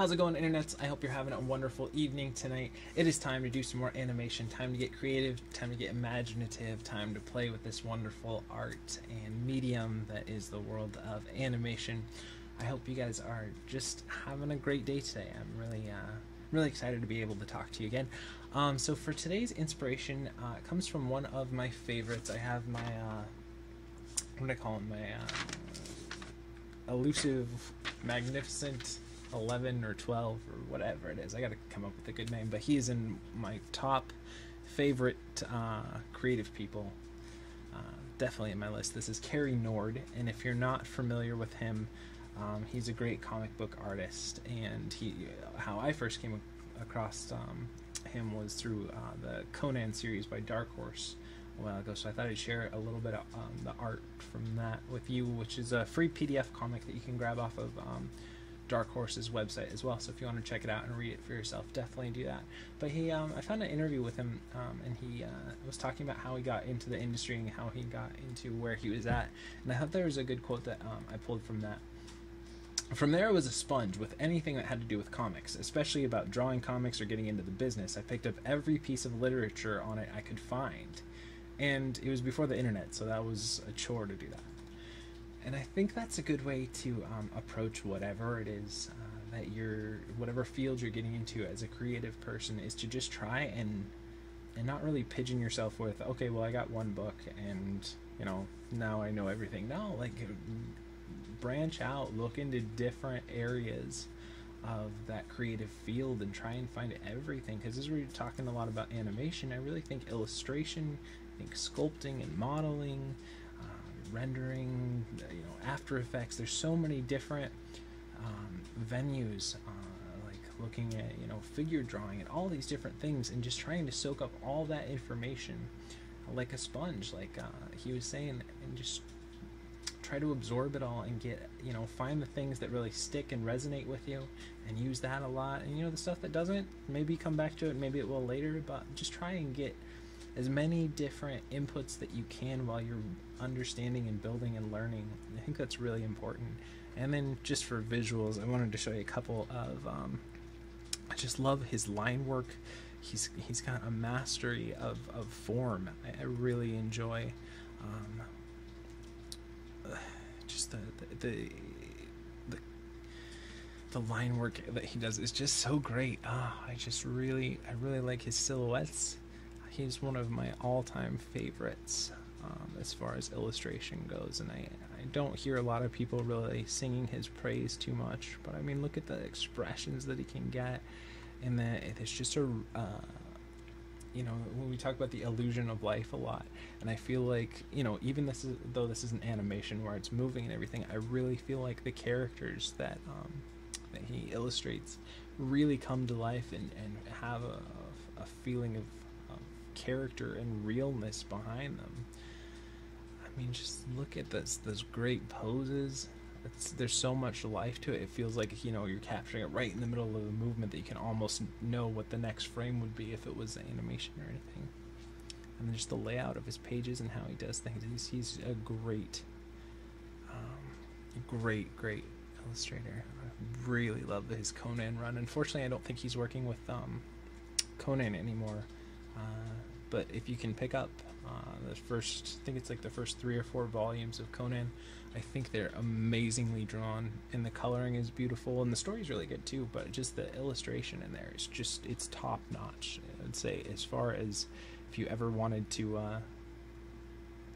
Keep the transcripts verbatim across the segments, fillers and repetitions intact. How's it going, internets? I hope you're having a wonderful evening tonight. It is time to do some more animation, time to get creative, time to get imaginative, time to play with this wonderful art and medium that is the world of animation. I hope you guys are just having a great day today. I'm really, uh, really excited to be able to talk to you again. Um, so for today's inspiration, uh, it comes from one of my favorites. I have my, uh, what do I call it, my uh, elusive, magnificent eleven or twelve or whatever it is. I gotta come up with a good name, but he is in my top favorite uh, creative people, uh, definitely in my list. This is Cary Nord, and if you're not familiar with him, um, he's a great comic book artist, and he, how I first came across um, him was through uh, the Conan series by Dark Horse a while ago, so I thought I'd share a little bit of um, the art from that with you, which is a free P D F comic that you can grab off of um, Dark Horse's website as well. So if you want to check it out and read it for yourself, definitely do that. But he, um, I found an interview with him, um, and he uh, was talking about how he got into the industry and how he got into where he was at. And I thought there was a good quote that um, I pulled from that. From there, I was a sponge with anything that had to do with comics, especially about drawing comics or getting into the business. I picked up every piece of literature on it I could find. And it was before the internet, so that was a chore to do that. And I think that's a good way to um, approach whatever it is uh, that you're, whatever field you're getting into as a creative person, is to just try and and not really pigeon yourself with, okay, well, I got one book and, you know, now I know everything. No, like, branch out, look into different areas of that creative field and try and find everything. Because as we're talking a lot about animation, I really think illustration, I think sculpting and modeling, rendering, you know, After Effects. There's so many different um, venues, uh, like looking at, you know, figure drawing and all these different things, and just trying to soak up all that information like a sponge, like uh, he was saying, and just try to absorb it all and get, you know, find the things that really stick and resonate with you and use that a lot. And, you know, the stuff that doesn't, maybe come back to it, maybe it will later, but just try and get as many different inputs that you can while you're understanding and building and learning. I think that's really important. And then just for visuals, I wanted to show you a couple of, um, I just love his line work. He's, he's got a mastery of, of form. I, I really enjoy um, just the, the, the The line work that he does is just so great. Ah, I just really, I really like his silhouettes. He's one of my all-time favorites um, as far as illustration goes, and I, I don't hear a lot of people really singing his praise too much, but I mean, look at the expressions that he can get, and that it's just a, uh, you know, when we talk about the illusion of life a lot, and I feel like, you know, even this is, though this is an animation where it's moving and everything, I really feel like the characters that, um, that he illustrates really come to life and, and have a, a feeling of character and realness behind them. I mean, just look at this, those great poses. It's, there's so much life to it. It feels like, you know, you're capturing it right in the middle of the movement, that you can almost know what the next frame would be if it was animation or anything. And then just the layout of his pages and how he does things. He's, he's a great, um, great, great illustrator. I really love his Conan run. Unfortunately, I don't think he's working with um, Conan anymore. Uh, but if you can pick up uh, the first, I think it's like the first three or four volumes of Conan, I think they're amazingly drawn, and the coloring is beautiful, and the story's really good too, but just the illustration in there is just, it's top notch. I'd say, as far as if you ever wanted to uh,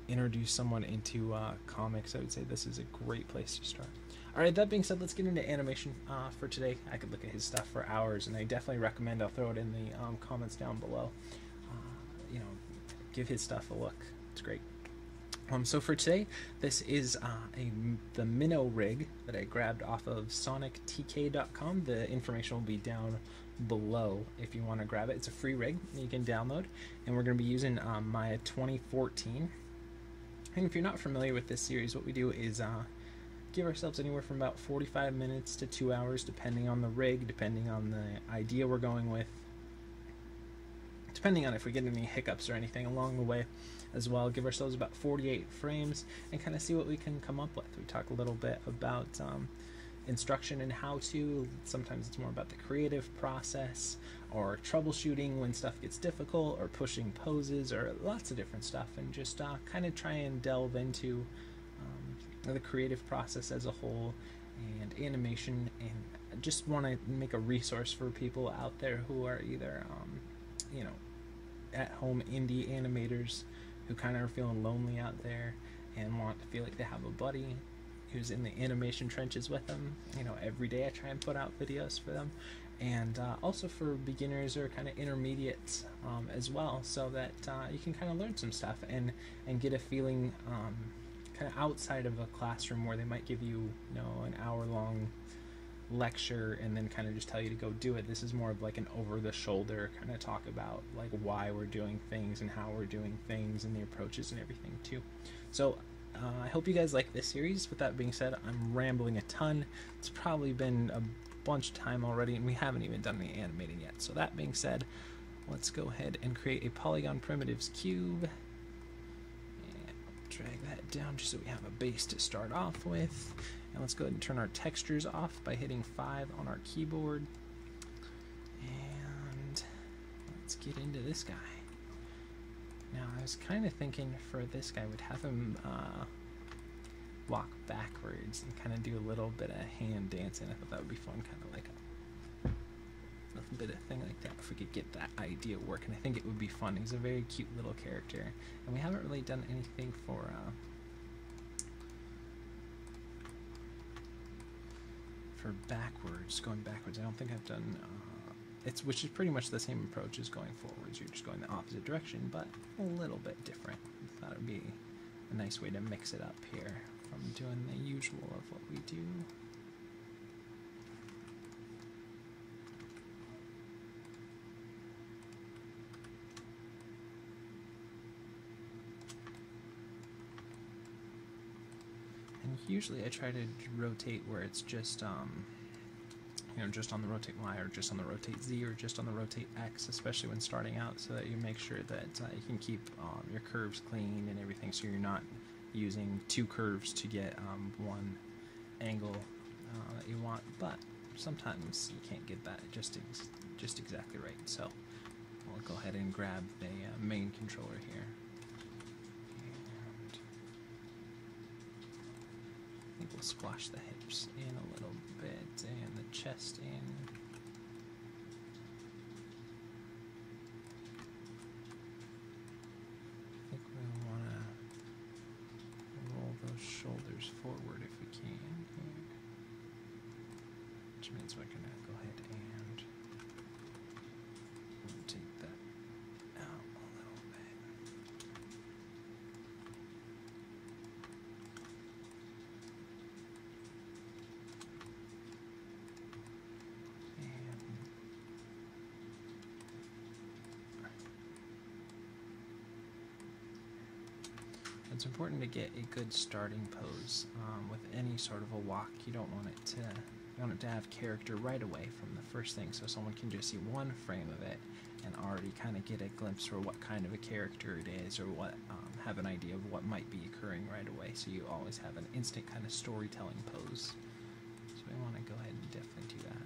introduce someone into uh, comics, I would say this is a great place to start. Alright, that being said, let's get into animation uh, for today. I could look at his stuff for hours, and I definitely recommend, I'll throw it in the um, comments down below. You know, give his stuff a look. It's great. Um, so for today, this is uh, a, the minnow rig that I grabbed off of sonic t k dot com. The information will be down below if you want to grab it. It's a free rig that you can download, and we're going to be using um, Maya twenty fourteen. And if you're not familiar with this series, what we do is uh, give ourselves anywhere from about forty-five minutes to two hours, depending on the rig, depending on the idea we're going with, depending on if we get any hiccups or anything along the way as well. Give ourselves about forty-eight frames and kind of see what we can come up with. We talk a little bit about um, instruction in how to. Sometimes it's more about the creative process or troubleshooting when stuff gets difficult or pushing poses or lots of different stuff, and just uh, kind of try and delve into um, the creative process as a whole and animation. And I just want to make a resource for people out there who are either um, you know, at home indie animators who kind of are feeling lonely out there and want to feel like they have a buddy who's in the animation trenches with them. You know, every day I try and put out videos for them, and uh, also for beginners or kind of intermediates um, as well, so that uh, you can kind of learn some stuff and and get a feeling um, kind of outside of a classroom where they might give you, you know, an hour long lecture and then kind of just tell you to go do it. This is more of like an over the shoulder kind of talk about like why we're doing things and how we're doing things and the approaches and everything too. So uh, I hope you guys like this series. With that being said, I'm rambling a ton. It's probably been a bunch of time already and we haven't even done any animating yet. So that being said, let's go ahead and create a polygon primitives cube. Drag that down just so we have a base to start off with. And let's go ahead and turn our textures off by hitting five on our keyboard. And let's get into this guy. Now I was kind of thinking for this guy we'd have him uh, walk backwards and kind of do a little bit of hand dancing. I thought that would be fun, kind of like a little bit of thing like that, if we could get that idea working. I think it would be fun. He's a very cute little character, and we haven't really done anything for uh, for backwards, going backwards. I don't think I've done uh, it's which is pretty much the same approach as going forwards. You're just going the opposite direction, but a little bit different. I thought it would be a nice way to mix it up here from doing the usual of what we do. Usually I try to rotate where it's just, um, you know, just on the rotate Y or just on the rotate Z or just on the rotate X, especially when starting out, so that you make sure that uh, you can keep um, your curves clean and everything, so you're not using two curves to get um, one angle uh, that you want. But sometimes you can't get that just, ex just exactly right, so we'll go ahead and grab the uh, main controller here. We'll squash the hips in a little bit and the chest in. I think we want to roll those shoulders forward if we can here, which means we're going to go ahead and rotate that. It's important to get a good starting pose um, with any sort of a walk. You don't want it to you want it to have character right away from the first thing, so someone can just see one frame of it and already kind of get a glimpse for what kind of a character it is, or what um, have an idea of what might be occurring right away. So you always have an instant kind of storytelling pose. So we want to go ahead and definitely do that.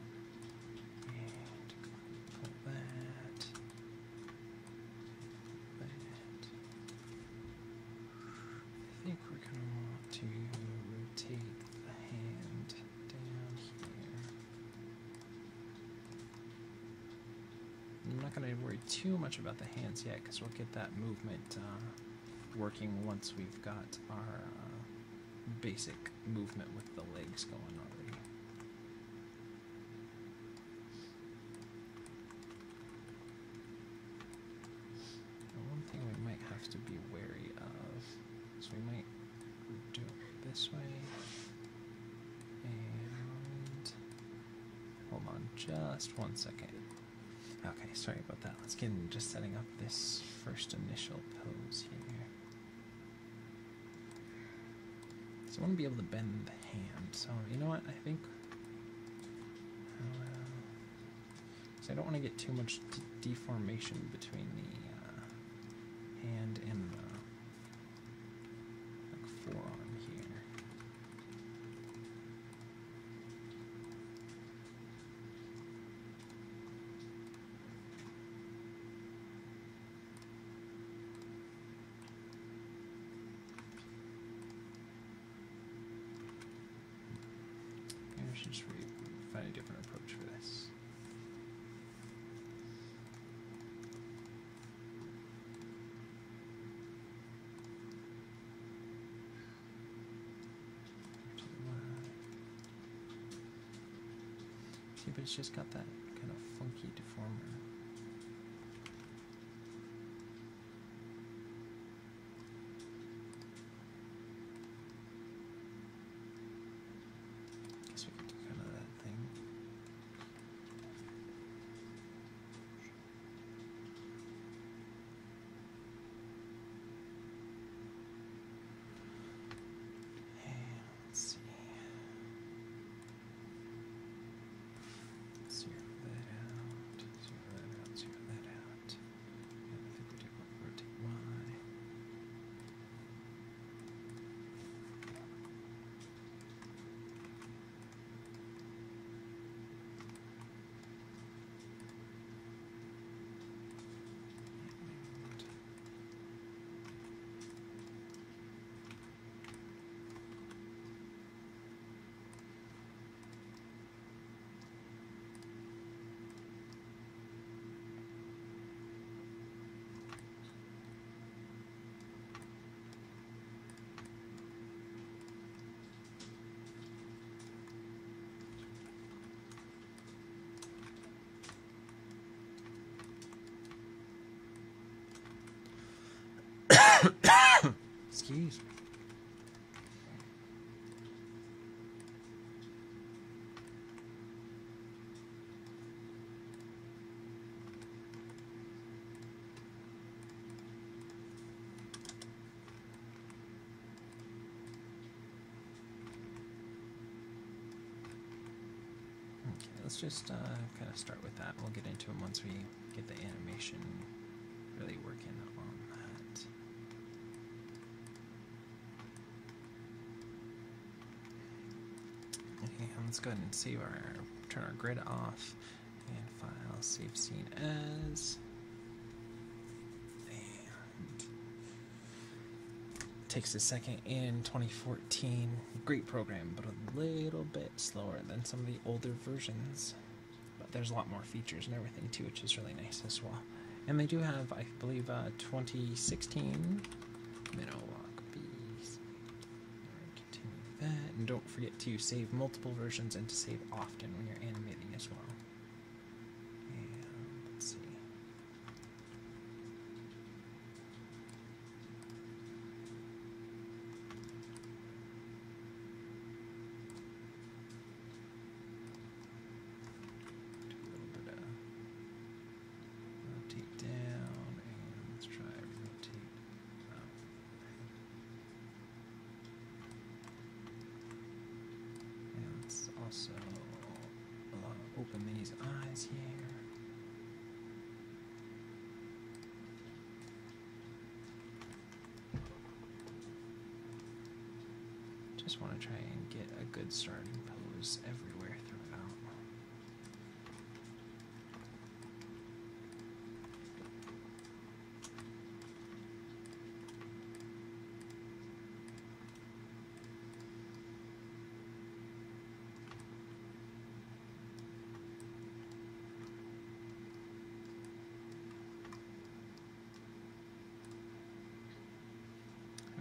Too much about the hands yet, because we'll get that movement uh, working once we've got our uh, basic movement with the legs going already. Now one thing we might have to be wary of is we might do it this way, and hold on just one second. Okay, sorry about that. Let's get into just setting up this first initial pose here. So I want to be able to bend the hand. So you know what? I think uh, so I don't want to get too much de deformation between the uh, hand and the like, forearm here. just re find a different approach for this. See, but it's just got that kind of funky deformer. Excuse me. Okay, let's just uh, kind of start with that. We'll get into them once we get the animation really working on that. Let's go ahead and save our, turn our grid off, and file, save scene as, and it takes a second in twenty fourteen, great program, but a little bit slower than some of the older versions, but there's a lot more features and everything too, which is really nice as well. And they do have, I believe, uh, twenty sixteen, Minnow. And don't forget to save multiple versions and to save often when you're animating as well. And let's see. Do a little bit of rotate down, and let's try rotate. Also, a lot of open Minnie's eyes here. Just want to try and get a good starting pose everywhere throughout.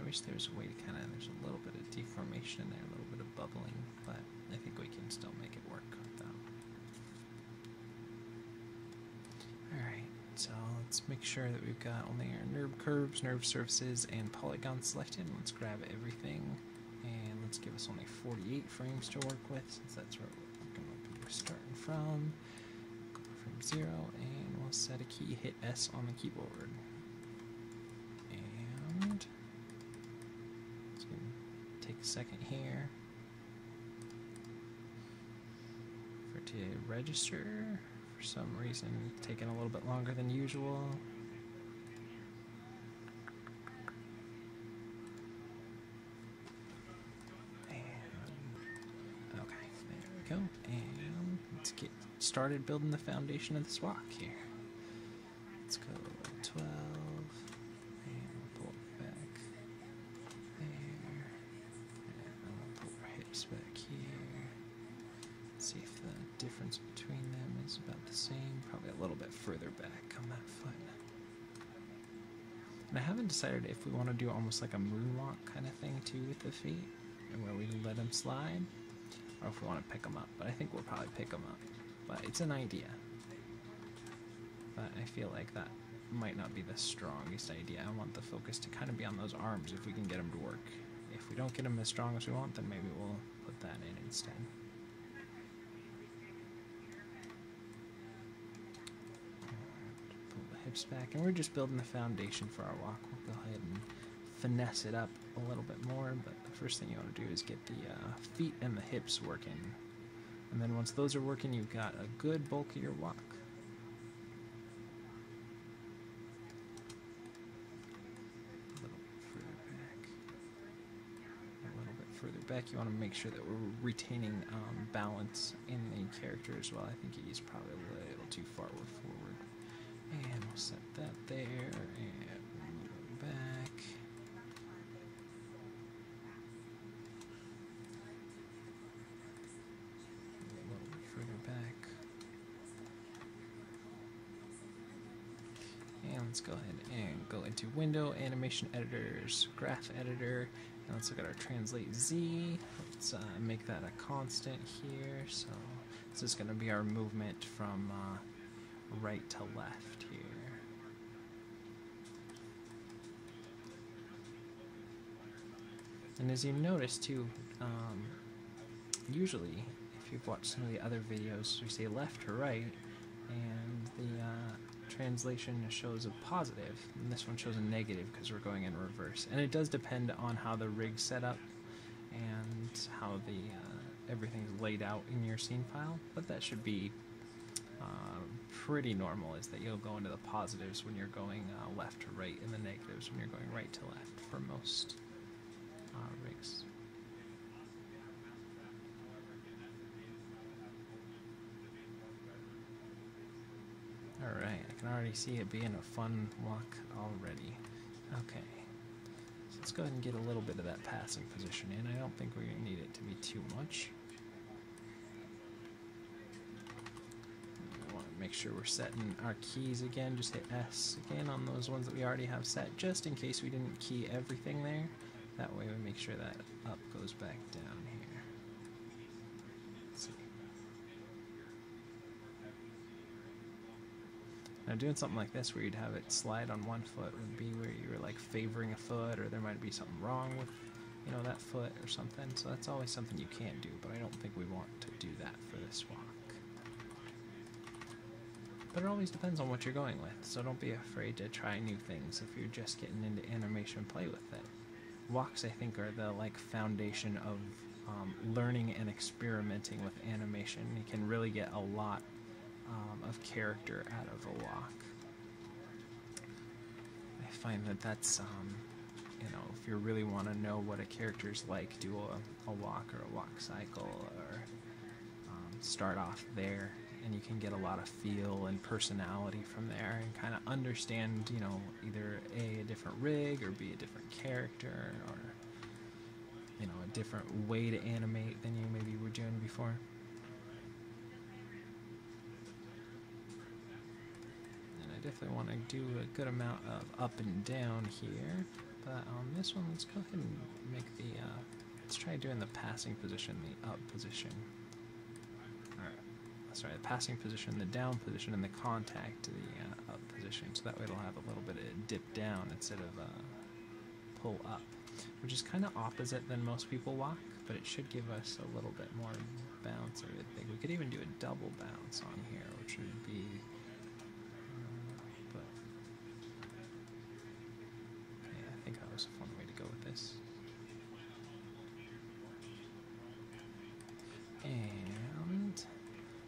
I wish there was a way to kind of, there's a little bit of deformation in there, a little bit of bubbling, but I think we can still make it work though. Alright, so let's make sure that we've got only our nerve curves, nerve surfaces, and polygons selected. Let's grab everything, and let's give us only forty-eight frames to work with, since that's where we're going to be starting from. Go from zero, and we'll set a key, hit S on the keyboard. And take a second here for it to register. For some reason, it's taking a little bit longer than usual. And okay, there we go. And let's get started building the foundation of this walk here. Let's go twelve. Back here, see if the difference between them is about the same. Probably a little bit further back on that foot. And I haven't decided if we want to do almost like a moonwalk kind of thing too with the feet, and where we let them slide, or if we want to pick them up, but I think we'll probably pick them up. But it's an idea. But I feel like that might not be the strongest idea. I want the focus to kind of be on those arms if we can get them to work. If we don't get them as strong as we want, then maybe we'll put that in instead. Back, and we're just building the foundation for our walk. We'll go ahead and finesse it up a little bit more, but the first thing you want to do is get the uh, feet and the hips working, and then once those are working, you've got a good bulk of your walk. A little bit further back. A little bit further back. You want to make sure that we're retaining um, balance in the character as well. I think he's probably a little too far forward. And we'll set that there, and move it back. A little bit further back. And let's go ahead and go into Window, Animation Editors, Graph Editor, and let's look at our Translate Z. Let's uh, make that a constant here, so this is going to be our movement from... Uh, right to left here. And as you notice too, um, usually if you've watched some of the other videos, we say left to right and the uh, translation shows a positive, and this one shows a negative because we're going in reverse. And it does depend on how the rig's set up and how the uh, everything's laid out in your scene file, but that should be Uh, pretty normal, is that you'll go into the positives when you're going uh, left to right and the negatives when you're going right to left for most uh, rigs. Alright, I can already see it being a fun walk already. Okay, so let's go ahead and get a little bit of that passing position in. I don't think we're going to need it to be too much. Make sure we're setting our keys again. Just hit S again on those ones that we already have set, just in case we didn't key everything there. That way we make sure that up goes back down here. Let's see. Now doing something like this where you'd have it slide on one foot would be where you were like favoring a foot, or there might be something wrong with, you know, that foot or something. So that's always something you can't do, but I don't think we want to do that for this walk. But it always depends on what you're going with, so don't be afraid to try new things if you're just getting into animation. Play with it. Walks, I think, are the like foundation of um, learning and experimenting with animation. You can really get a lot um, of character out of a walk. I find that that's, um, you know, if you really want to know what a character's like, do a, a walk or a walk cycle, or um, start off there. And you can get a lot of feel and personality from there, and kind of understand, you know, either A, a different rig, or B, a different character, or, you know, a different way to animate than you maybe were doing before. And I definitely want to do a good amount of up and down here, but on this one, let's go ahead and make the, uh, let's try doing the passing position, the up position. Sorry, the passing position, the down position, and the contact to the uh, up position. So that way it'll have a little bit of dip down instead of uh, pull up, which is kind of opposite than most people walk, but it should give us a little bit more bounce. Or we could even do a double bounce on here, which would be... Uh, but yeah, I think that was a fun way to go with this. And...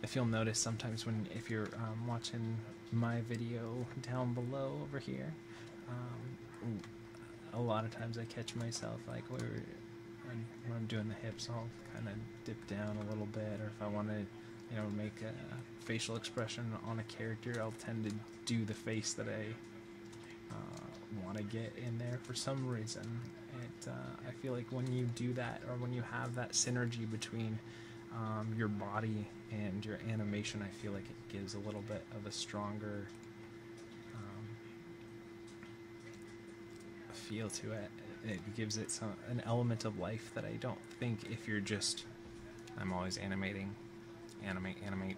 if you'll notice sometimes when, if you're um, watching my video down below over here, um, a lot of times I catch myself, like when I'm doing the hips, I'll kind of dip down a little bit, or if I want to, you know, make a facial expression on a character, I'll tend to do the face that I uh, want to get in there for some reason. It, uh, I feel like when you do that, or when you have that synergy between um, your body and your animation, I feel like it gives a little bit of a stronger um, feel to it. It gives it some, an element of life that I don't think if you're just, I'm always animating, animate, animate.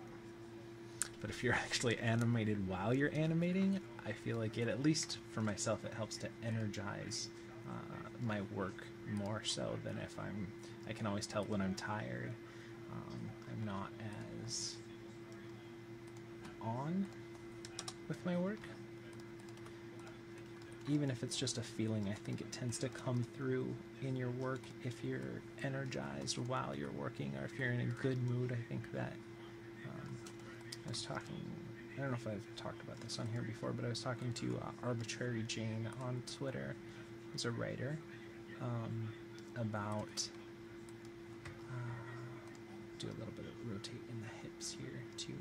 But if you're actually animated while you're animating, I feel like it, at least for myself, it helps to energize uh, my work more so than if I'm, I can always tell when I'm tired. Um, I'm not as on with my work. Even if it's just a feeling, I think it tends to come through in your work if you're energized while you're working, or if you're in a good mood. I think that um, I was talking, I don't know if I've talked about this on here before, but I was talking to uh, Arbitrary Jane on Twitter, who's a writer, um, about, uh, do a little bit of rotate in the hips here too,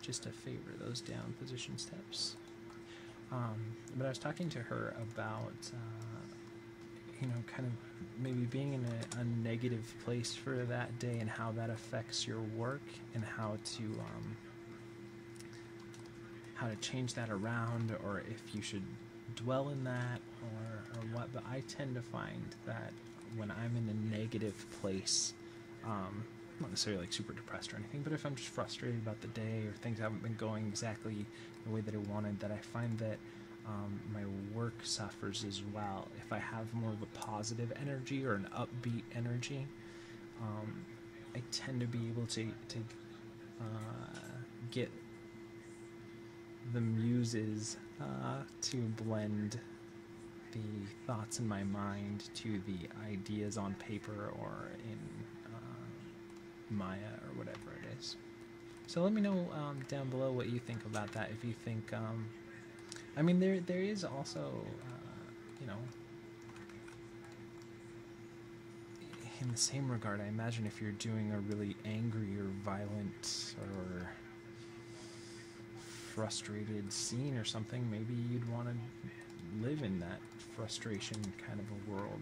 just to favor those down position steps. Um, but I was talking to her about, uh, you know, kind of maybe being in a, a negative place for that day and how that affects your work and how to, um, how to change that around, or if you should dwell in that or, or what. But I tend to find that when I'm in a negative place, um, not necessarily like super depressed or anything, but if I'm just frustrated about the day or things haven't been going exactly the way that I wanted, that I find that um, my work suffers as well. If I have more of a positive energy or an upbeat energy, um, I tend to be able to, to uh, get the muses uh, to blend the thoughts in my mind to the ideas on paper or in Maya or whatever it is. So let me know um, down below what you think about that. If you think, um, I mean, there there is also, uh, you know, in the same regard, I imagine if you're doing a really angry or violent or frustrated scene or something, maybe you'd want to live in that frustration kind of a world.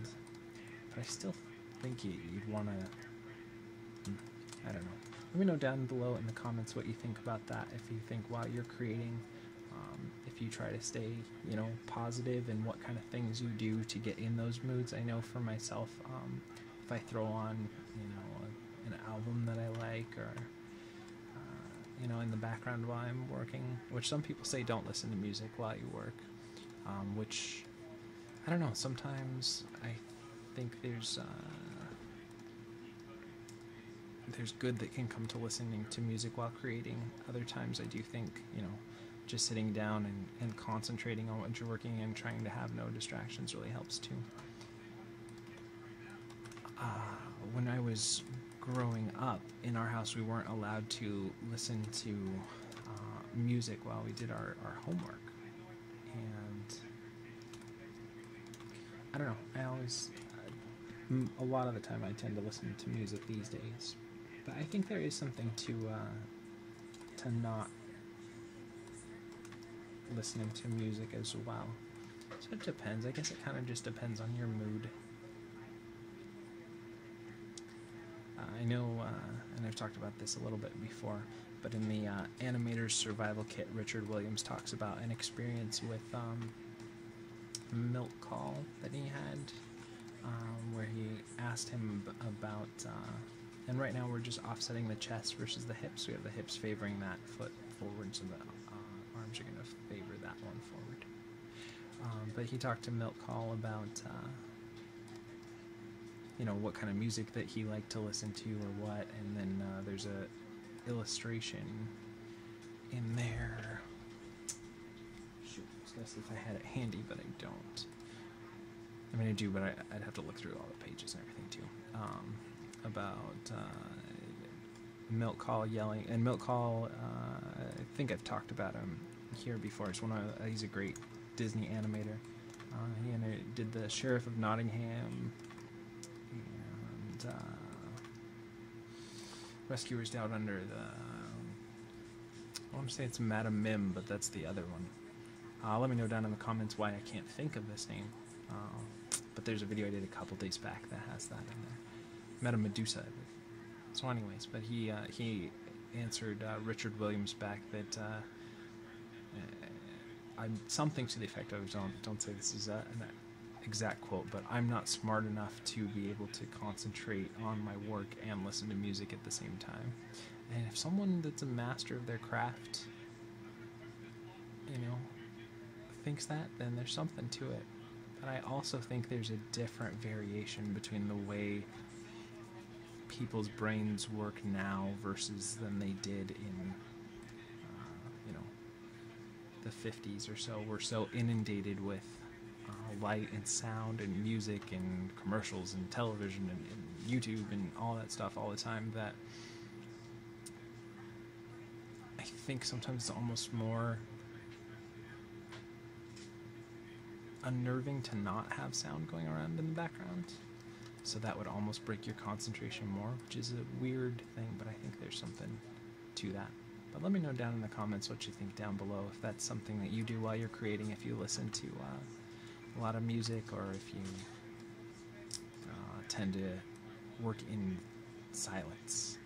But I still think you, you'd want to, I don't know. Let me know down below in the comments what you think about that. If you think while you're creating, um, if you try to stay, you know, positive, and what kind of things you do to get in those moods. I know for myself, um, if I throw on, you know, a, an album that I like, or, uh, you know, in the background while I'm working, which some people say don't listen to music while you work, um, which, I don't know, sometimes I think there's, uh, there's good that can come to listening to music while creating. Other times I do think, you know, just sitting down and, and concentrating on what you're working and trying to have no distractions really helps too. Uh, when I was growing up, in our house we weren't allowed to listen to uh, music while we did our, our homework. And I don't know, I always, a lot of the time I tend to listen to music these days. But I think there is something to uh, to not listening to music as well. So it depends. I guess it kind of just depends on your mood. Uh, I know, uh, and I've talked about this a little bit before, but in the uh, Animator's Survival Kit, Richard Williams talks about an experience with um, Milt Kahl that he had, um, where he asked him about... Uh, And right now we're just offsetting the chest versus the hips. We have the hips favoring that foot forward, so the uh, arms are going to favor that one forward. Um, but he talked to Milt Kahl about, uh, you know, what kind of music that he liked to listen to or what. And then uh, there's a illustration in there. Shoot, I was going to see if I had it handy, but I don't. I mean, I do, but I, I'd have to look through all the pages and everything too. Um, about uh, Milt Kahl yelling, and Milt Kahl, uh, I think I've talked about him here before. It's one of, he's a great Disney animator. Uh, he did the Sheriff of Nottingham, and uh, Rescuers Down Under. The, I want to say it's Madame Mim, but that's the other one. Uh, let me know down in the comments why I can't think of this name. Uh, but there's a video I did a couple days back that has that in there. Madame Medusa, So anyways, but he uh, he answered uh, Richard Williams back that uh, I'm something to the effect of, don't don't say this is a, an exact quote, but I'm not smart enough to be able to concentrate on my work and listen to music at the same time. And if someone that's a master of their craft, you know, thinks that, then there's something to it. But I also think there's a different variation between the way people's brains work now versus than they did in, uh, you know, the fifties or so. We're so inundated with uh, light and sound and music and commercials and television and, and YouTube and all that stuff all the time that I think sometimes it's almost more unnerving to not have sound going around in the background. So that would almost break your concentration more, which is a weird thing, but I think there's something to that. But let me know down in the comments what you think down below, if that's something that you do while you're creating, if you listen to uh, a lot of music, or if you uh, tend to work in silence.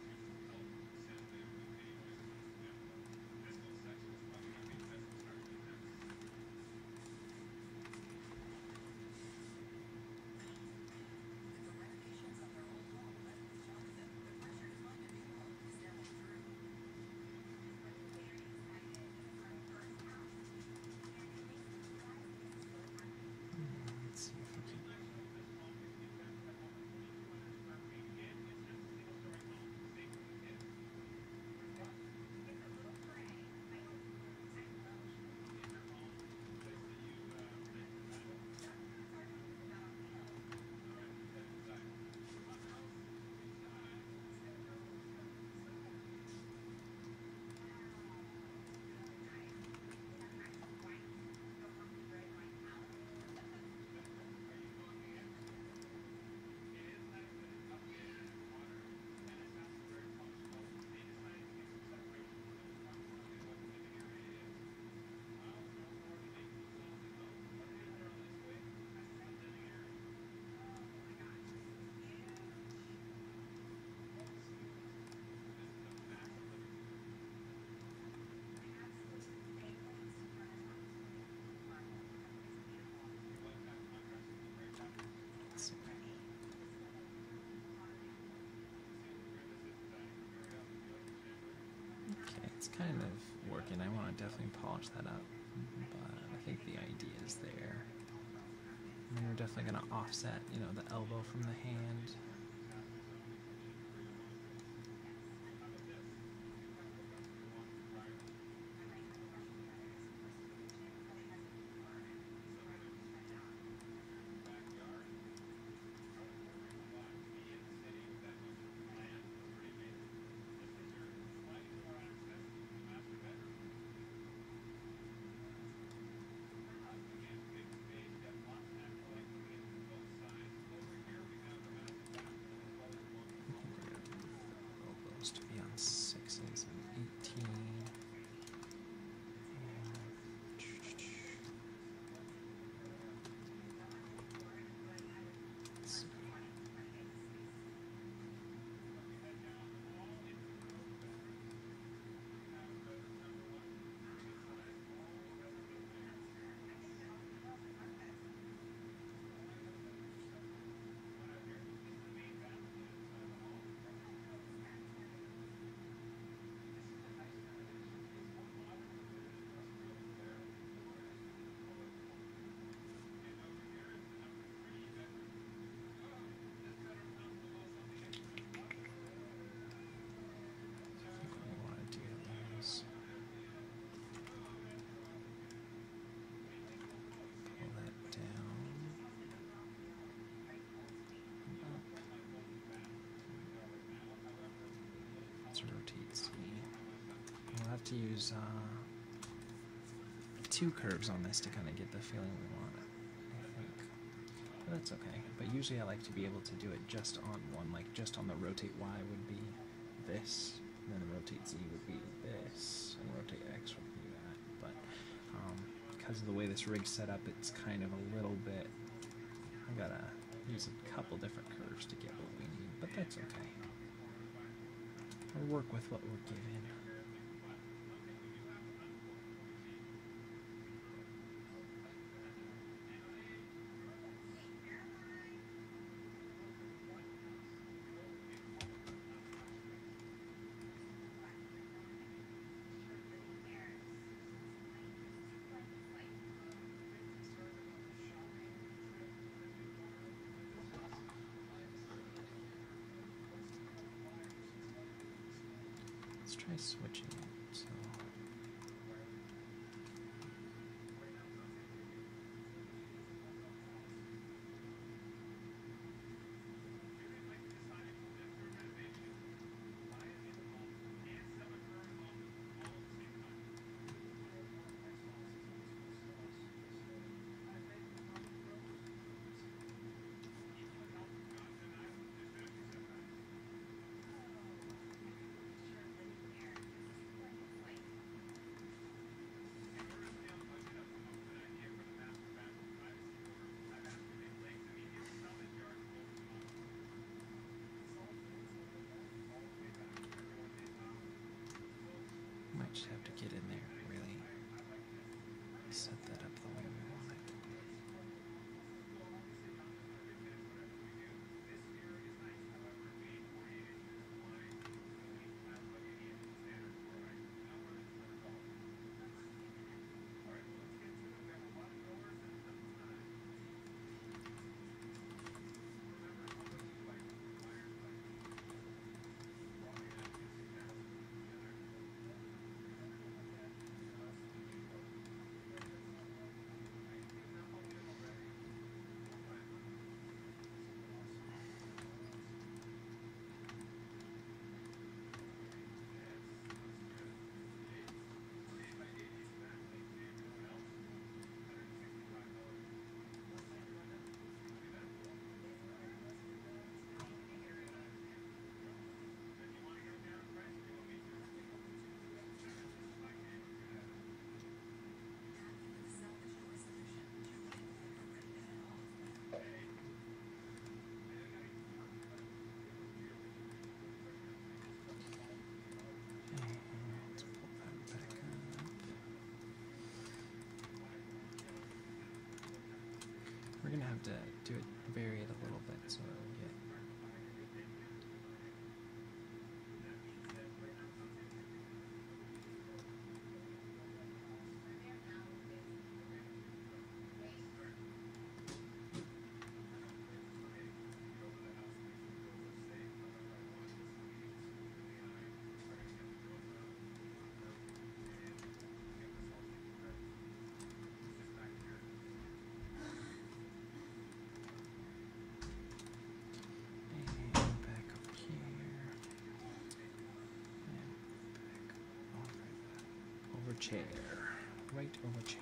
It's kind of working. I want to definitely polish that up, but I think the idea is there. I mean, we're definitely going to offset, you know, the elbow from the hand. To be on sixes and eighteen. Rotate C. We'll have to use uh, two curves on this to kind of get the feeling we want, I think. But that's okay. But usually I like to be able to do it just on one, like just on the rotate Y would be this, and then the rotate Z would be this, and rotate X would be that. But um, because of the way this rig's set up, it's kind of a little bit, I gotta use a couple different curves to get what we need, but that's okay. work with what we're given. Let's try switching it, so... just have to get in there, really set that up the way we want it. We're gonna have to do it, vary it a little bit so that we get chair, right over chair.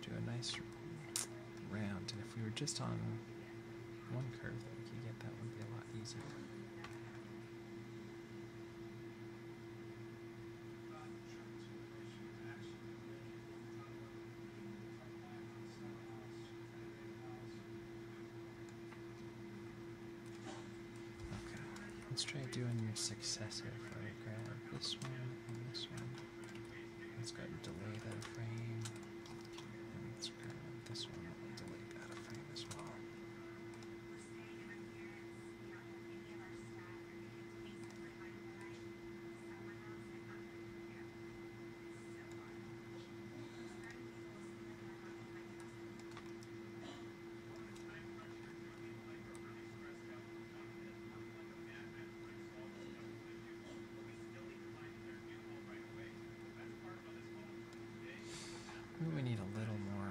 Do a nice round, and if we were just on one curve that we could get, that would be a lot easier. Okay, let's try doing your successive. Right, grab this one and this one. Let's go ahead and delay that frame. Let's grab this one and delete that out of frame as well. Maybe we need a little more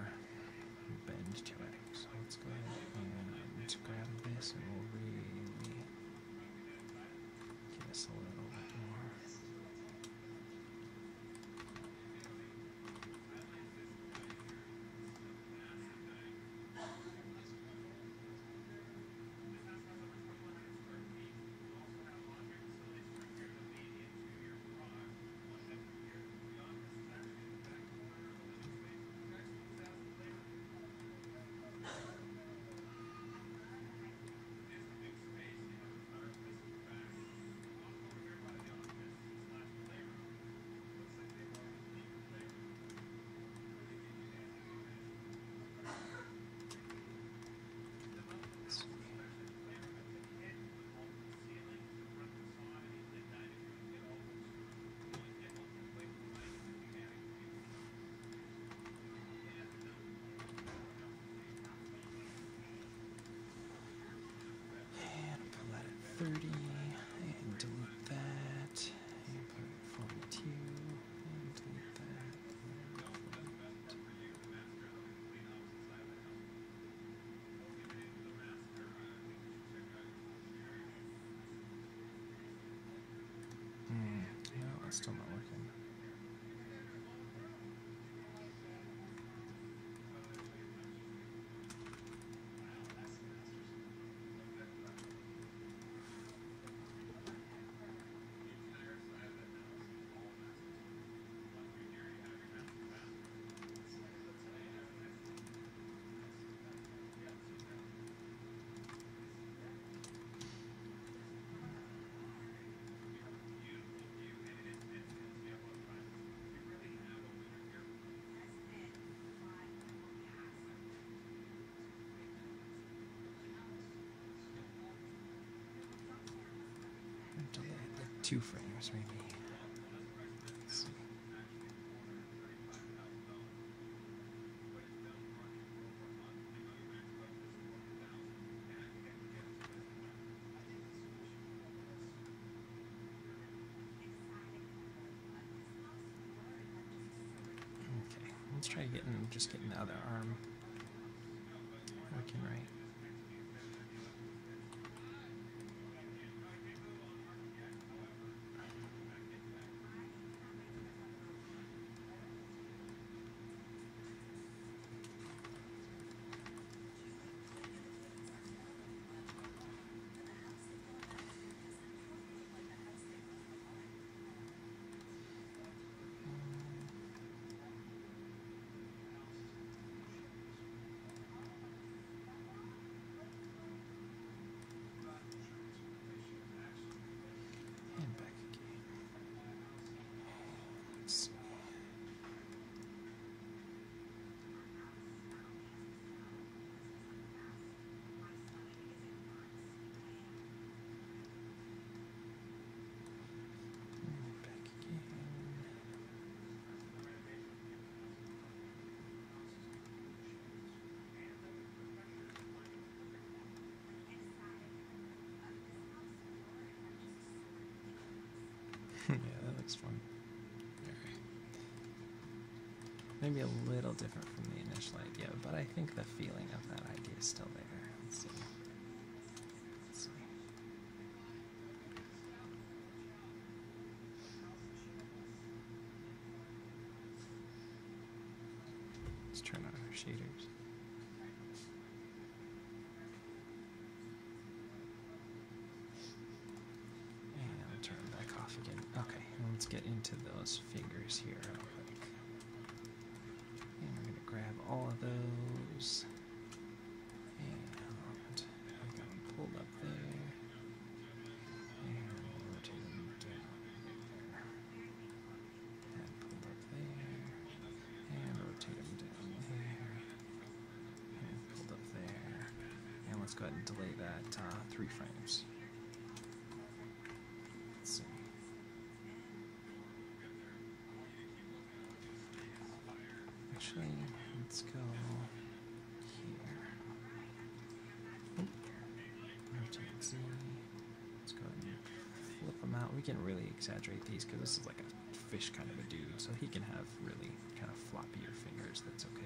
that's still not working. Two frames, maybe. Let's see. Okay, let's try getting just getting the other arm working right. Yeah, that looks fun. Alright. Maybe a little different from the initial idea, but I think the feeling of that idea is still there. Let's see. Let's see. Let's turn on our shaders. Let's get into those fingers here real quick. And we're going to grab all of those. And I've got them pulled up there. And rotate them down there. And pulled up there. And rotate them down there. And pulled up there. And let's go ahead and delay that uh, three frames. Actually, let's go here. Rotate Z. Let's go ahead and flip them out. We can really exaggerate these because this is like a fish kind of a dude, so he can have really kind of floppier fingers. That's okay.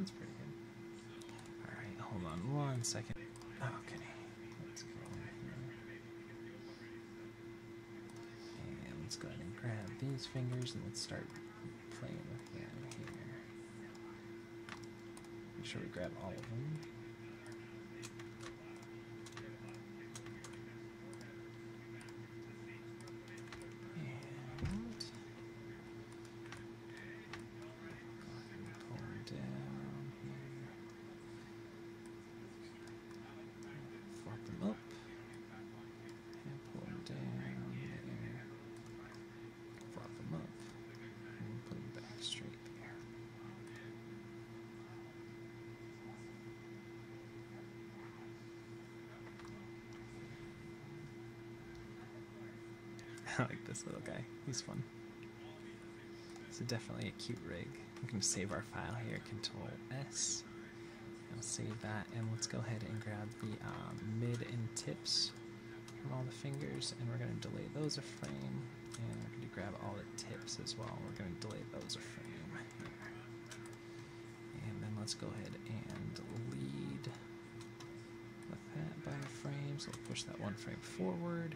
That's pretty good. Alright, hold on one second. Okay, let's go here. And let's go ahead and grab these fingers and let's start playing with them here. Make sure we grab all of them. I like this little guy. He's fun. So definitely a cute rig. I'm going to save our file here. Control S. I'll save that, and let's go ahead and grab the um, mid and tips from all the fingers, and we're going to delay those a frame, and we're going to grab all the tips as well, we're going to delay those a frame. And then let's go ahead and lead with that by a frame, so we'll push that one frame forward,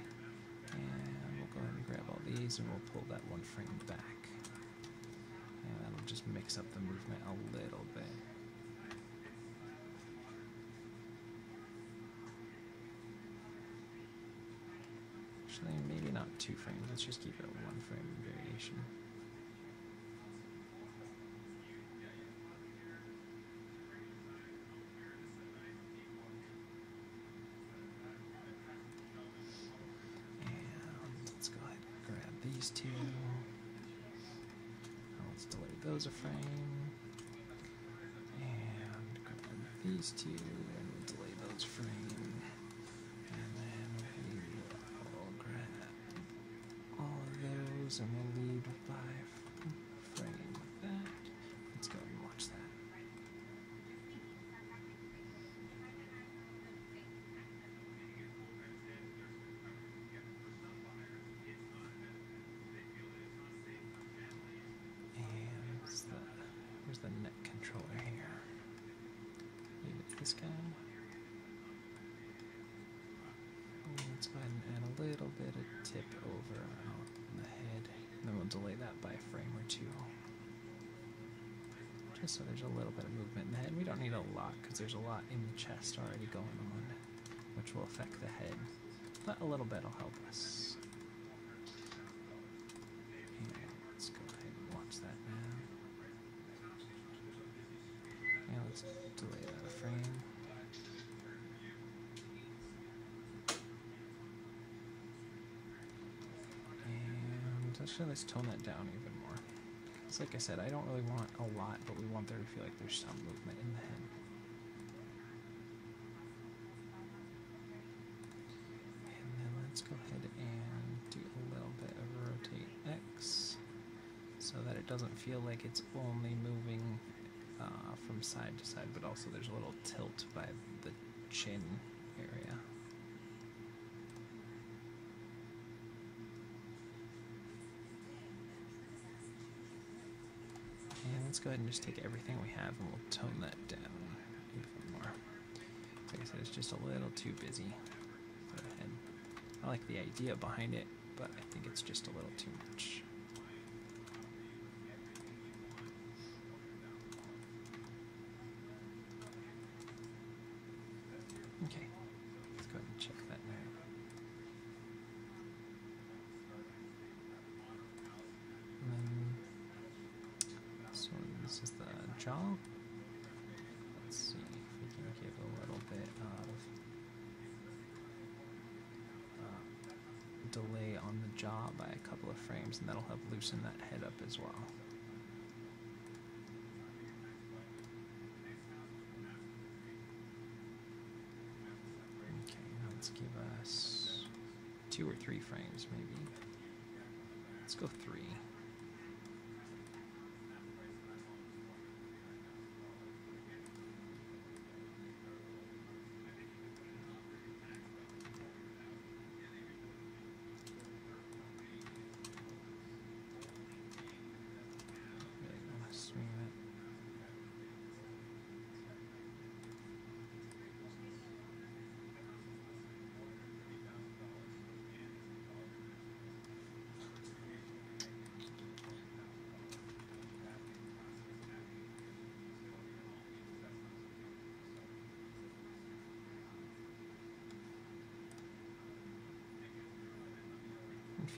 and we'll go ahead and grab all these, and we'll pull that one frame back. And that'll just mix up the movement a little bit. Actually, maybe not two frames, let's just keep it a one frame variation. These two. Now let's delay those a frame. And grab these two, and we'll delay those a frame. And then we will grab all of those, and we'll lead by a frame with that. Let's go and watch that. The neck controller here. Maybe it's this guy. Let's go ahead and add a little bit of tip over out in the head. And then we'll delay that by a frame or two. Just so there's a little bit of movement in the head. We don't need a lot because there's a lot in the chest already going on, which will affect the head. But a little bit will help us. Delay that a frame. And actually, let's tone that down even more. Because, like I said, I don't really want a lot, but we want there to feel like there's some movement in the head. And then let's go ahead and do a little bit of rotate X so that it doesn't feel like it's only moving Uh, from side to side, but also there's a little tilt by the chin area. And let's go ahead and just take everything we have and we'll tone that down even more. Like I said, it's just a little too busy. Go ahead. I like the idea behind it, but I think it's just a little too much. Okay, let's go ahead and check that now. And then, so this is the jaw. Let's see if we can give a little bit of uh, delay on the jaw by a couple of frames, and that'll help loosen that head up as well. Give us two or three frames, maybe. Let's go three.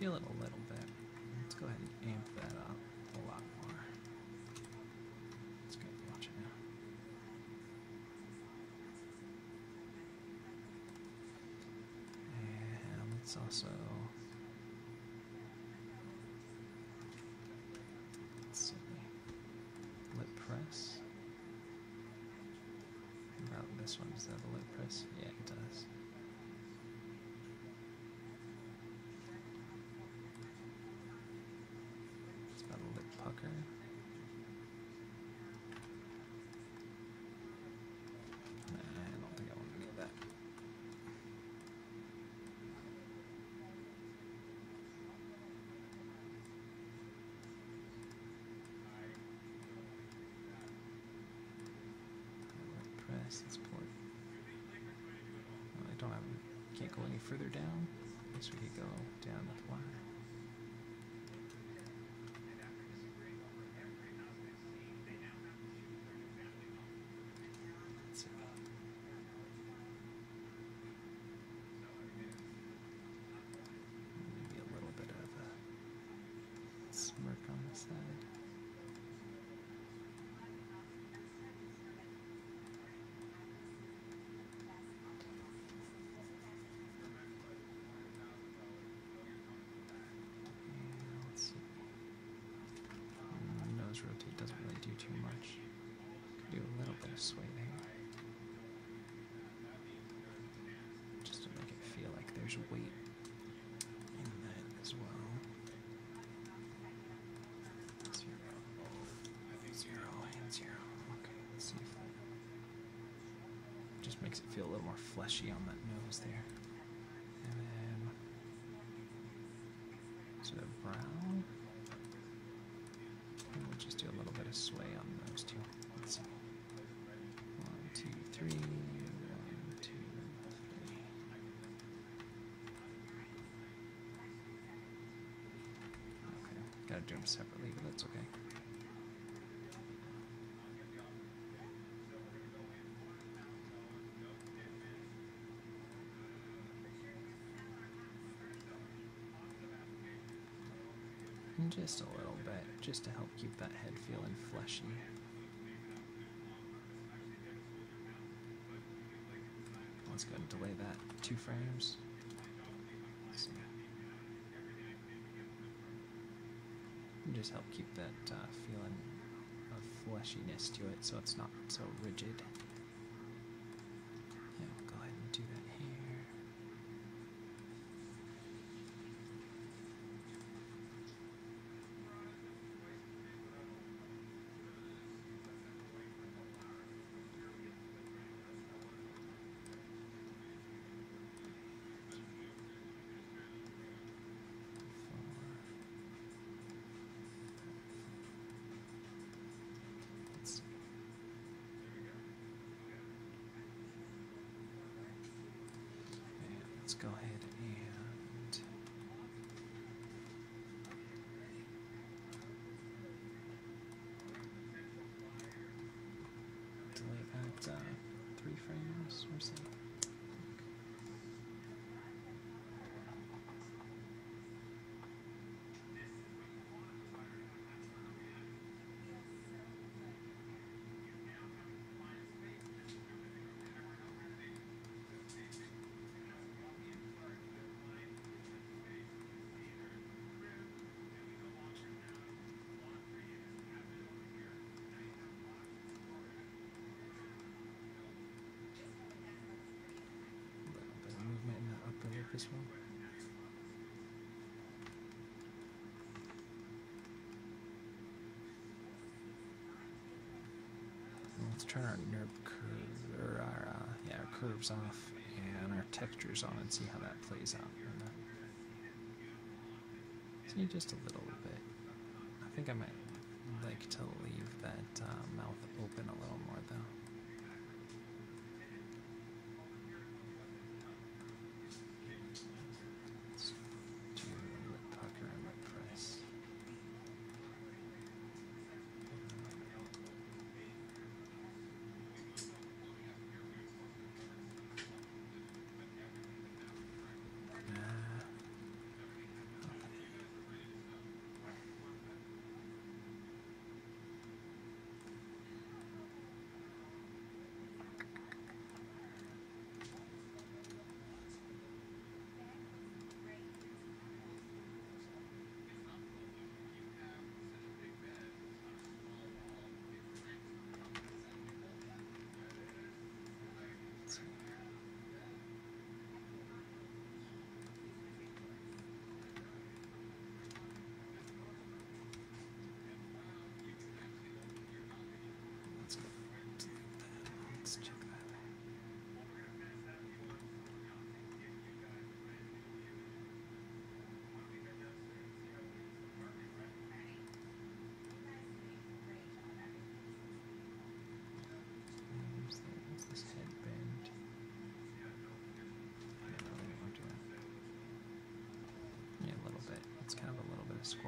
Feel it a little bit. Let's go ahead and amp that up a lot more. Let's go ahead and watch it now. And let's also let's see. Lip press. About this one, does that have a lip press? Yeah, it does. license plate. Well, I don't have, can't go any further down. I guess we could go down with Y. Rotate doesn't really do too much. Could do a little bit of sway there, just to make it feel like there's weight in that as well. Zero, zero, and zero. Okay, let's see if that just makes it feel a little more fleshy on that nose there. And then so the brown. Just do a little bit of sway on those two. Let's see. One, two, three. One, two, three. Okay. Gotta do them separately, but that's okay. Just a little bit, just to help keep that head feeling fleshy. Let's go ahead and delay that two frames. So, just help keep that uh, feeling of fleshiness to it, so it's not so rigid. Yeah, we'll go ahead and do that here. Let's go ahead and delay that uh, three frames or so. This one. Let's turn our nerve curve, or our uh, yeah, our curves off and our textures on, and see how that plays out. See, just a little bit. I think I might like to leave that uh, mouth open a little more though.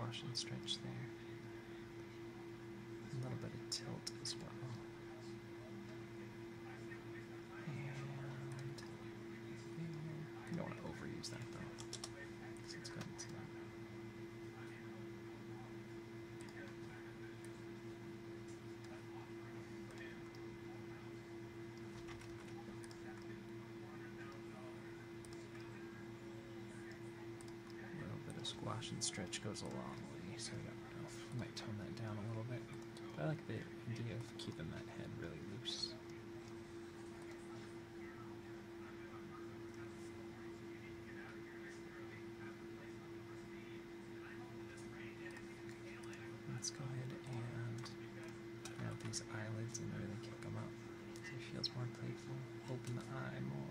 torsion stretch there. A little bit of tilt as well. And you don't want to overuse that though. So let's go ahead and see that. Squash and stretch goes a long way, so I don't know if I might tone that down a little bit. But I like the idea of keeping that head really loose. Let's go ahead and grab these eyelids and really kick them up so it feels more playful. Open the eye more.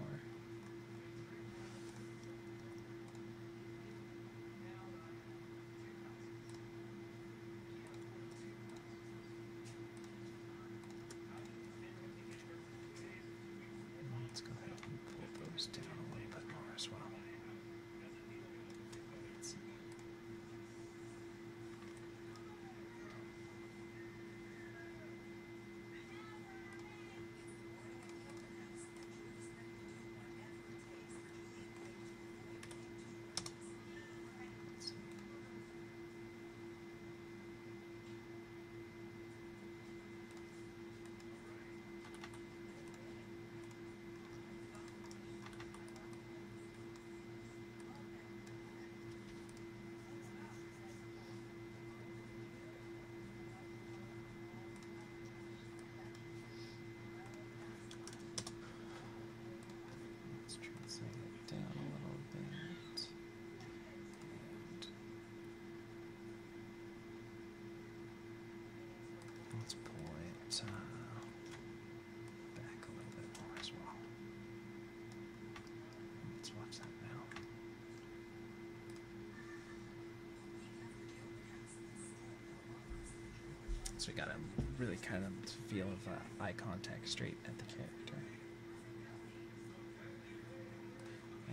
Let's pull it uh, back a little bit more as well. Let's watch that now. So we got a really kind of feel of uh, eye contact straight at the character.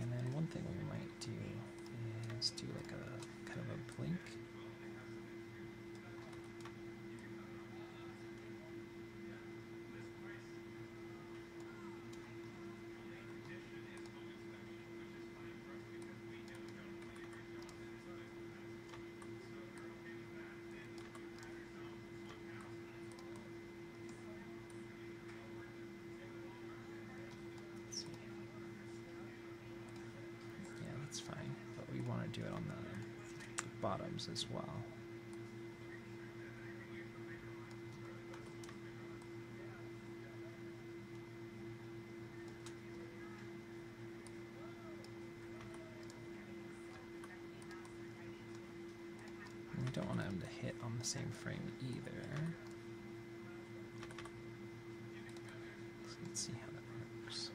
And then one thing we might do is do like a kind of a blink. Fine, but we want to do it on the bottoms as well. And we don't want them to hit on the same frame either. So let's see how that works.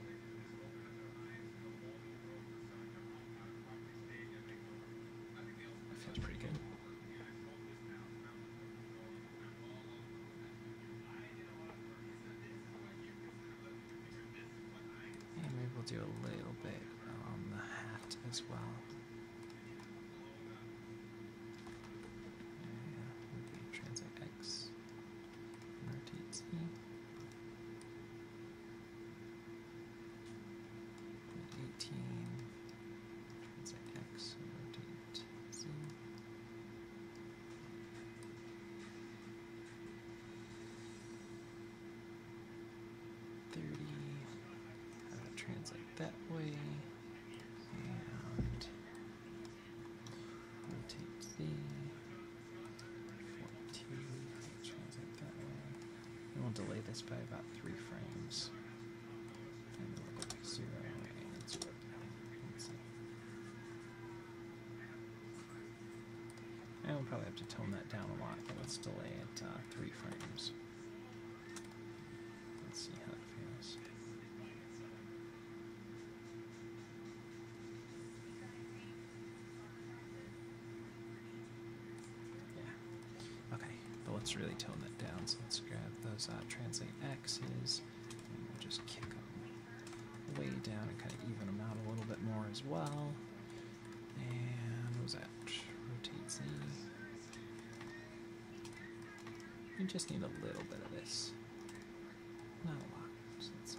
Do a little bit on the hat as well. Yeah, translate X, rotate Z, eighteen, translate X, rotate Z. thirty. Translate that way, and rotate Z, fourteen, translate that way, and we'll delay this by about three frames, and then we'll go back to zero, and it's working. Let's see. And we'll probably have to tone that down a lot, but let's delay it uh, three frames. Let's see how it feels. Let's really tone that down, so let's grab those uh, translate X's, and we'll just kick them way down and kind of even them out a little bit more as well. And what was that? Rotate Z, We just need a little bit of this. Not a lot. So let's see.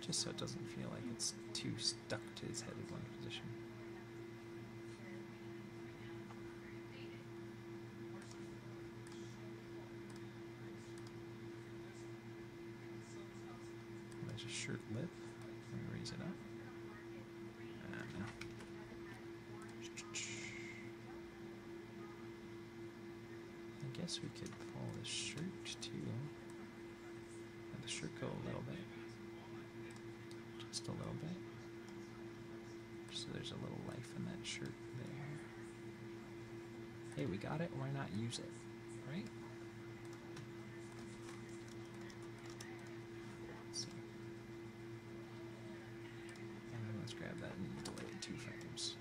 Just so it doesn't feel like it's too stuck to his head in one position. There's a shirt lip. Let me raise it up. I guess we could pull the shirt too. Let the shirt go a little bit. Just a little bit. So there's a little life in that shirt there. Hey, we got it. Why not use it? Right? Let's see. And then let's grab that and delay it two frames.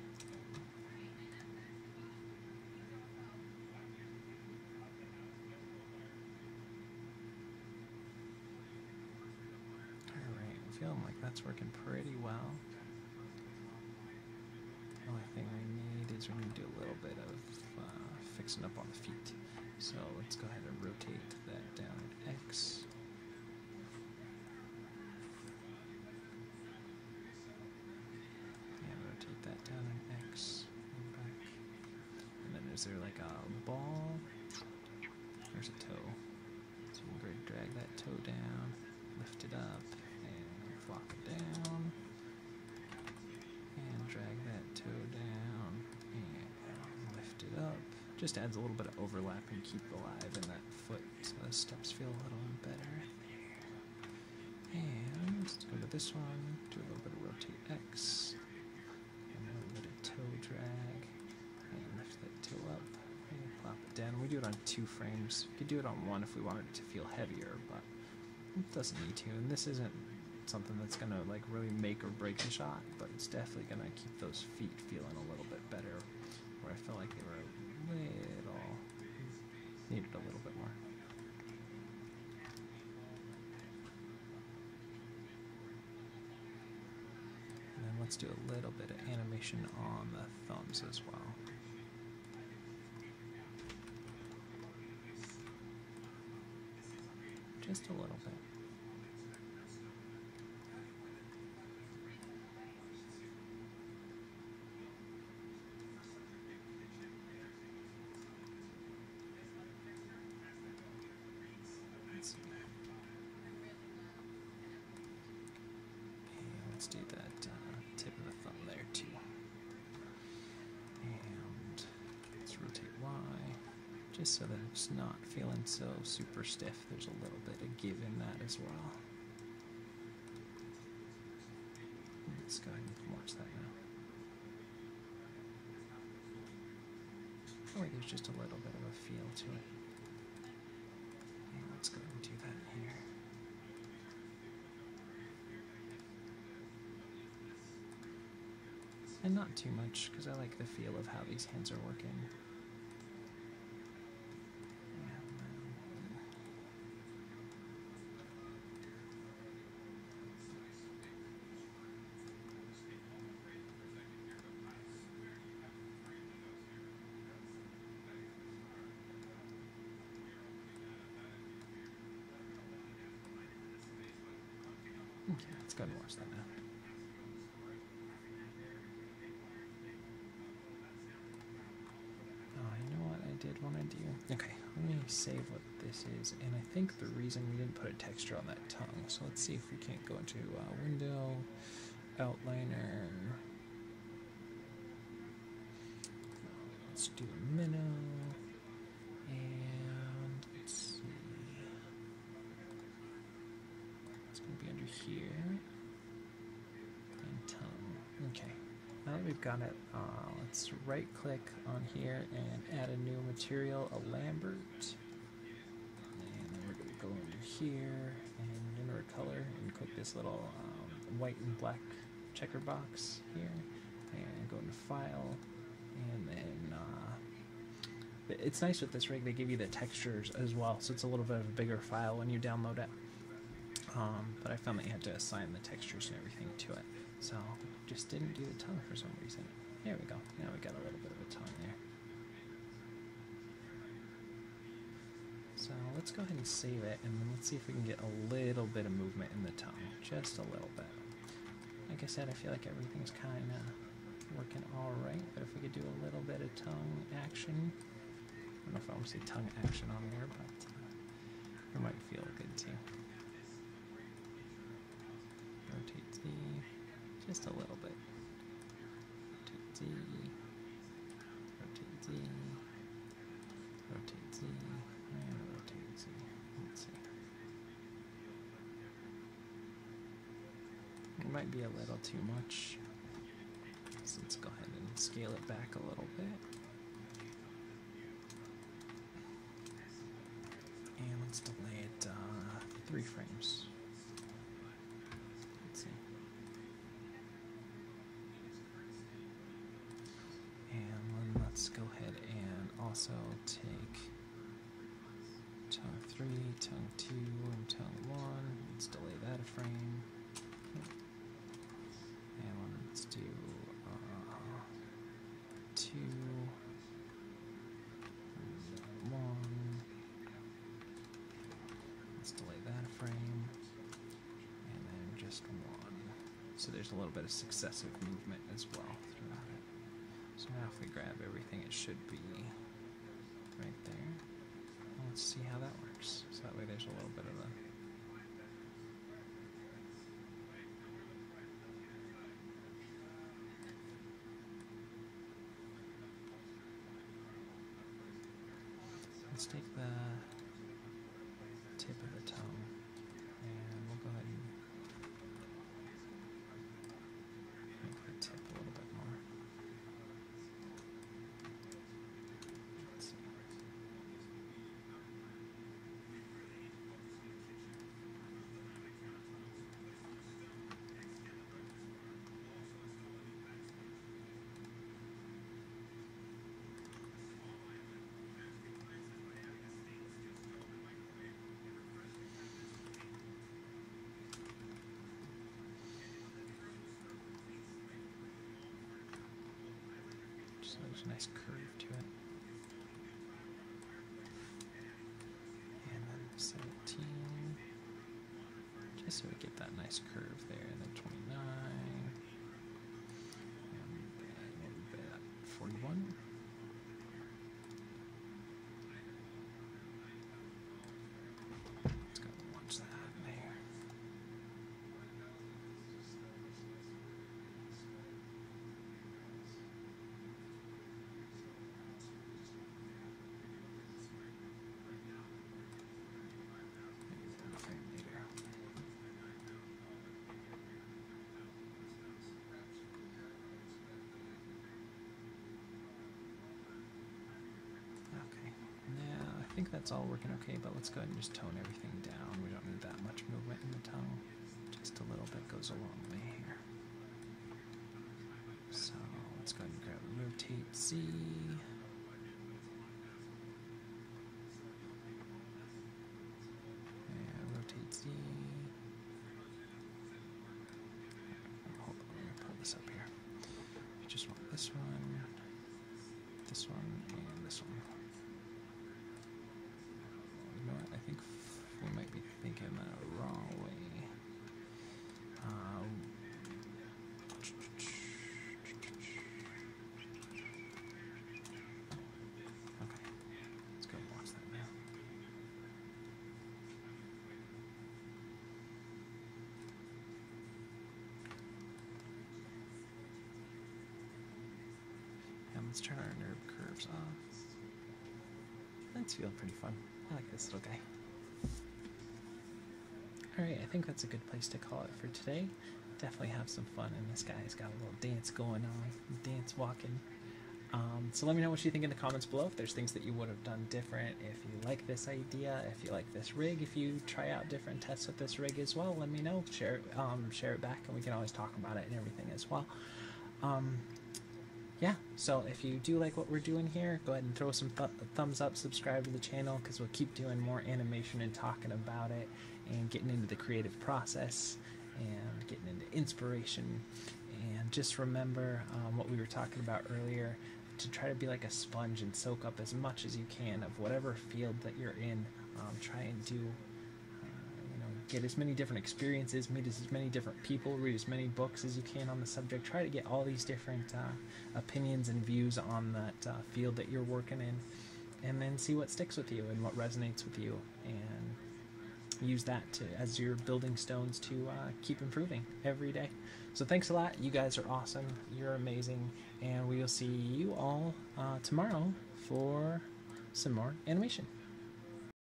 Feeling like that's working pretty well. The only thing we need is we're going to do a little bit of uh, fixing up on the feet. So let's go ahead and rotate that down X. Yeah, rotate that down an X and back. And then is there like a ball? There's a toe. So we're going to drag that toe down, lift it up. Flop it down, and drag that toe down, and lift it up. Just adds a little bit of overlap and keep alive in that foot, so the steps feel a little better. And let's go to this one, do a little bit of rotate X, and a little bit of toe drag, and lift that toe up, and flop it down. We do it on two frames. We could do it on one if we wanted it to feel heavier, but it doesn't need to, and this isn't something that's gonna like really make or break the shot, but it's definitely gonna keep those feet feeling a little bit better, where I felt like they were a little, needed a little bit more. And then let's do a little bit of animation on the thumbs as well. Just a little bit. Let's do that uh, tip of the thumb there too. And let's rotate Y, just so that it's not feeling so super stiff. There's a little bit of give in that as well. Let's go ahead and watch that now. Oh wait, there's just a little bit of a feel to it. And let's go ahead and do that here. And not too much, because I like the feel of how these hands are working. Okay, let's go ahead and watch that now. Want to do. Okay, let me save what this is, and I think the reason we didn't put a texture on that tongue, so let's see if we can't go into uh, window, outliner, let's do a minnow, and let's see, it's going to be under here, and tongue. Okay. Now that we've got it, uh, let's right click on here and add a new material, a Lambert. And then we're going to go under here and under color and click this little um, white and black checker box here. And go into file. And then uh, it's nice with this rig, they give you the textures as well, so it's a little bit of a bigger file when you download it. Um, but I found that you had to assign the textures and everything to it. So, just didn't do the tongue for some reason. There we go. Now we got a little bit of a tongue there. So let's go ahead and save it, and then let's see if we can get a little bit of movement in the tongue. Just a little bit. Like I said, I feel like everything's kind of working all right, but if we could do a little bit of tongue action. I don't know if I want to say tongue action on there, but uh, it might feel good too. Rotate Z, just a little bit. Rotate Z, rotate Z, rotate Z, and rotate Z. Let's see. It might be a little too much, so let's go ahead and scale it back a little bit. And let's delay it uh, three frames. Let's see. And then let's go ahead and also take tongue three, tongue two, and tongue one. Let's delay that a frame. And let's do uh, two, and one. Frame, and then just one. So there's a little bit of successive movement as well throughout it. So now if we grab everything, it should be right there. Let's see how that works. So that way there's a little bit of a... Let's take the tip of the tongue. So there's a nice curve to it. And then seventeen. Just so we get that nice curve there. And then twenty-nine. And then forty-one. Let's go launch that there. I think that's all working okay, but let's go ahead and just tone everything down. We don't need that much movement in the tongue. Just a little bit goes a long way here. So let's go ahead and grab rotate Z. Yeah, rotate Z. Hold on, let me pull this up here. I just want this one, this one, and this one. I think we might be thinking the wrong way. Um, okay, let's go and watch that now. And let's turn our nerve curves off. That's feeling pretty fun. I like this little guy. Alright, I think that's a good place to call it for today. Definitely have some fun, and this guy's got a little dance going on, dance walking. Um, so let me know what you think in the comments below, if there's things that you would have done different, if you like this idea, if you like this rig, if you try out different tests with this rig as well, let me know. Share, um, share it back, and we can always talk about it and everything as well. Um, Yeah, so if you do like what we're doing here, go ahead and throw some th thumbs up, subscribe to the channel, because we'll keep doing more animation and talking about it, and getting into the creative process, and getting into inspiration, and just remember um, what we were talking about earlier, to try to be like a sponge and soak up as much as you can of whatever field that you're in. Um, try and do, uh, you know, get as many different experiences, meet as many different people, read as many books as you can on the subject. Try to get all these different uh, opinions and views on that uh, field that you're working in, and then see what sticks with you and what resonates with you, and use that to, as your building stones to uh, keep improving every day. So thanks a lot. You guys are awesome. You're amazing. And we will see you all uh, tomorrow for some more animation.